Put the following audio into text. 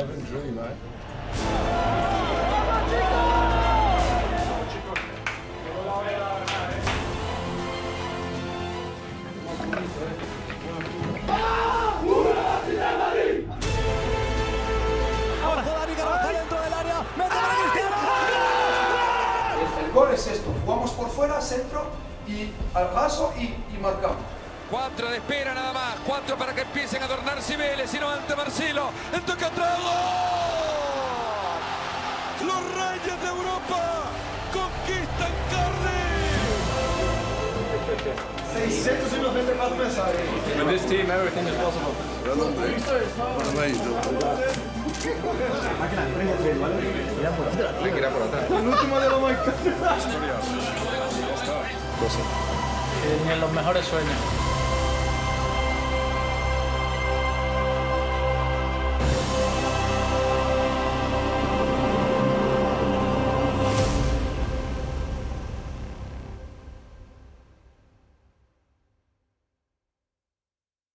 Heaven dream, eh? El gol es esto, jugamos por fuera, centro y al paso y marcamos. 4 de espera nada más, 4 para que empiecen a adornar Cibeles, sino ante Marcelo, el toque atrás, ¡gol! ¡Los Reyes de Europa conquistan Cardiff! 694 mensajes. Con este team, everything is possible. La máquina era por atrás. El último de la máquina. En los mejores sueños.